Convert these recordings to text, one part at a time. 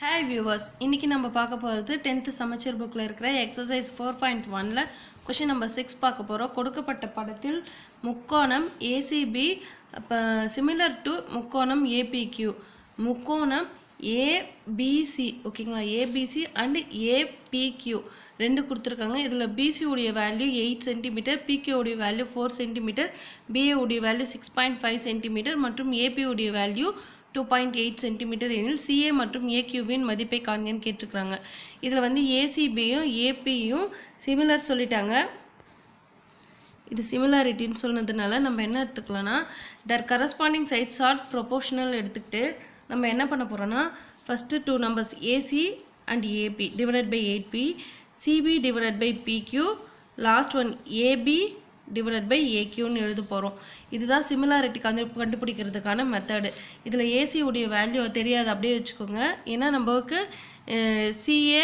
हाय viewers इनकी नाम पाक tenth Samacheer book exercise 4.1 question number 6 पार्க்க पड़े मुक्कोणम एसीबी सिमिलर टू मुक्कोणम एपीक्यू मुक्कोणम एबीसी ओकेங்களா एबीसी and APQ ரெண்டு கொடுத்திருக்காங்க இதுல BC உடைய வேல்யூ 8 cm PQ உடைய வேல்யூ 4 cm BA உடைய வேல்யூ 6.5 cm மற்றும் AP உடைய வேல்யூ 2.8 cm எனில் CA மற்றும் AQ வின் மதிப்பை காண்கன்னு கேட்டிருக்காங்க இதுல வந்து ACB யும் AP யும் சிமிலர் சொல்லிட்டாங்க இது சிமிலாரிட்டின்னு சொன்னதனால நம்ம என்ன எடுத்துக்கலாம்னா their corresponding sides are proportional எடுத்துக்கிட்டு நம்ம என்ன பண்ண போறோம்னா first two numbers AC and AP divided by 8p CB divided by PQ last one AB divided by AQ னு எழுத போறோம் இதுதான் similarity கண்டுபிடிக்கிறதுக்கான method இதுல AC உடைய வேல்யூ தெரியாது அப்படியே வெச்சுக்கோங்க ஏன்னா நமக்கு CA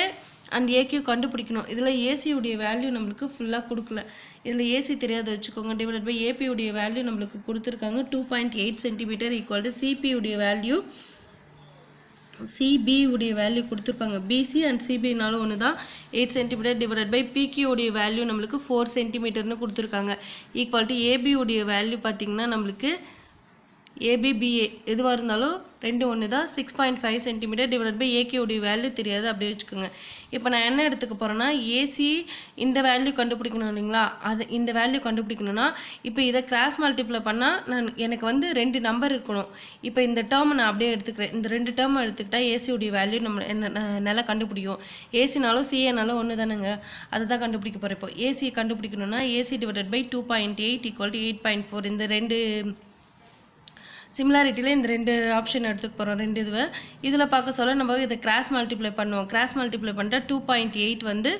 and AQ கண்டுபிடிக்கணும் இதுல AC உடைய வேல்யூ நமக்கு ஃபுல்லா கொடுக்கல இதுல AC தெரியாது வெச்சுக்கோங்க divided by AP உடைய வேல்யூ நமக்கு கொடுத்திருக்காங்க 2.8 cm = CP உடைய வேல்யூ CB உடைய வேல்யூ கொடுத்திருப்பாங்க BC and CB னால ஒண்ணுதா 8 cm divided by PQ உடைய வேல்யூ நமக்கு 4 cm னு கொடுத்திருக்காங்க = AB உடைய வேல்யூ பாத்தீங்கன்னா நமக்கு AB BA எதுவா இருந்தாலும் ரெண்டு ஒண்ணுதா 6.5 cm divided by AQ உடைய வேல்யூ தெரியாது அப்படியே வெச்சுக்கங்க இப்போ நான் என்ன எடுத்துக்க போறேன்னா AC இந்த வேல்யூ கண்டுபிடிக்கணும் இல்லீங்களா அது இந்த வேல்யூ கண்டுபிடிக்கணும்னா இப்போ இத கிராஸ் மல்டிப்ளை பண்ணா நான் எனக்கு வந்து ரெண்டு நம்பர் இருக்கணும் இப்போ இந்த டேர்ம் நான் அப்படியே எடுத்துக்கறேன் இந்த ரெண்டு டேர்ம் எடுத்துக்கிட்டா AC உடைய வேல்யூ நம்ம நல்லா கண்டுபிடிக்கும் AC னாலும் CA னாலும் ஒண்ணுதானங்க அததா கண்டுபிடிக்க போறேன் இப்போ AC கண்டுபிடிக்கணும்னா AC divided by 2.8 = 8.4 இந்த ரெண்டு सिमिलारिटी इन रेंडु ऑप्शन எடுத்துப் போறோம் ரெண்டு இதுவ இதல பார்க்க சொல்ல நம்ம இத கிராஸ் மல்டிப்ளை பண்ணா 2.8 வந்து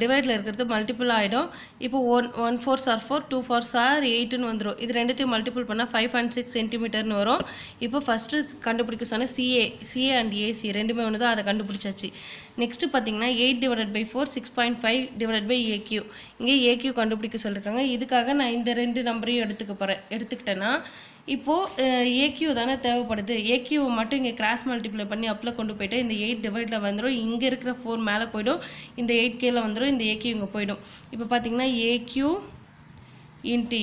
டிவைட்ல இருக்குறது மல்டிபிள் ஆயிடும் இப்போ 1 4s are 4 2 4s are 8 னு வந்துரும் இது ரெண்டுத்தையும் மல்டிபிள் பண்ணா 5 and 6 cm னு வரும் இப்போ ஃபர்ஸ்ட் கண்டுபிடிக்க சொன்ன CA and AC ரெண்டுமே ஒண்ணுதா அத கண்டுபிடிச்சாச்சு नेक्स्ट பாத்தீங்கன்னா 8 / 4 6.5 / AQ இங்க AQ கண்டுபிடிக்க சொல்லிருக்காங்க இதுக்காக நான் இந்த ரெண்டு நம்பரையும் எடுத்துக்கப் போறேன் எடுத்துக்கிட்டேனா இப்போ AQ தான தேவைப்படுது AQ மட்டும் இங்க கிராஸ் மல்டிப்ளை பண்ணி அப்ல கொண்டு போய்ட்டா இந்த 8 டிவைட்ல வந்துரும் இங்க இருக்கிற 4 மேல போய்டும் இந்த 8k ல வந்துரும் இந்த AQ இங்க போய்டும் இப்போ பாத்தீங்கன்னா AQ * 8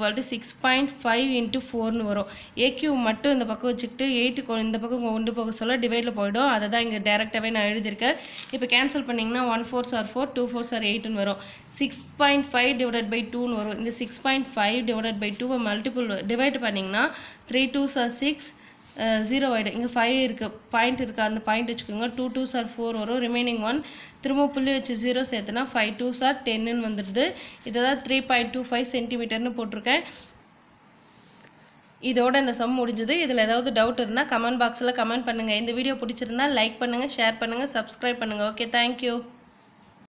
= 6.5 * 4 னு வரும் AQ மட்டும் இந்த பக்கம் வச்சிட்டு 8 இந்த பக்கம் கொண்டு போக சொல்ல டிவைட்ல போய்டும் அத தான் இங்க டைரக்டாவே நான் எழுதி இருக்கேன் இப்போ கேன்சல் பண்ணீங்கன்னா 1 4s are 4 2 4s are 8 னு வரும் 6.5 / 2 னு வரும் இந்த 6.5 / 2 மல்டிபிள் டிவைட் பண்ணீங்கன்னா 3 2s are 6 0 ஆயிடும் இங்க 5 இருக்கு பாயிண்ட் இருக்கு அந்த பாயிண்ட் வெச்சுக்கோங்க 2 2s are 4 வரும் ரிமைனிங் 1 திரும்ப புள்ளி வெச்சு 0 சேர்த்தனா 5 2s are 10 ன்னு வந்துருது இததா 3.25 cm ன்னு போட்டுருக்கேன் இதோட இந்த சம் முடிஞ்சது இதல ஏதாவது டவுட் இருந்தா கமெண்ட் பாக்ஸ்ல கமெண்ட் பண்ணுங்க இந்த வீடியோ பிடிச்சிருந்தா லைக் பண்ணுங்க ஷேர் பண்ணுங்க Subscribe பண்ணுங்க ஓகே thank you